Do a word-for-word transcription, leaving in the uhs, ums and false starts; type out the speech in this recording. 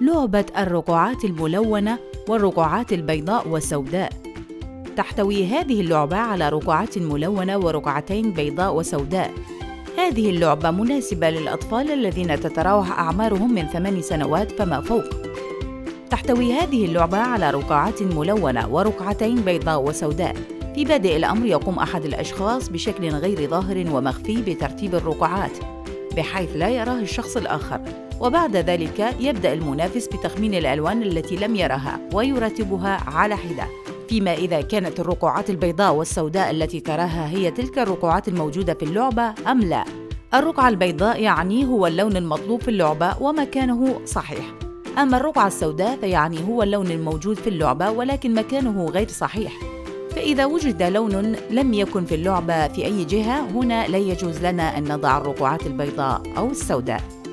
لعبة الرقعات الملونة والرقعات البيضاء والسوداء. تحتوي هذه اللعبة على رقعة ملونة ورقعتين بيضاء وسوداء. هذه اللعبة مناسبة للأطفال الذين تتراوح أعمارهم من ثماني سنوات فما فوق. تحتوي هذه اللعبة على رقعات ملونة ورقعتين بيضاء وسوداء. في بادئ الأمر يقوم أحد الأشخاص بشكل غير ظاهر ومخفي بترتيب الرقعات بحيث لا يراه الشخص الآخر، وبعد ذلك يبدأ المنافس بتخمين الألوان التي لم يرها ويرتبها على حدة، فيما إذا كانت الرقعات البيضاء والسوداء التي تراها هي تلك الرقعات الموجودة في اللعبة أم لا. الرقعة البيضاء يعني هو اللون المطلوب في اللعبة ومكانه صحيح، أما الرقعة السوداء فيعني هو اللون الموجود في اللعبة ولكن مكانه غير صحيح. فإذا وجد لون لم يكن في اللعبة في أي جهة، هنا لا يجوز لنا أن نضع الرقعات البيضاء أو السوداء.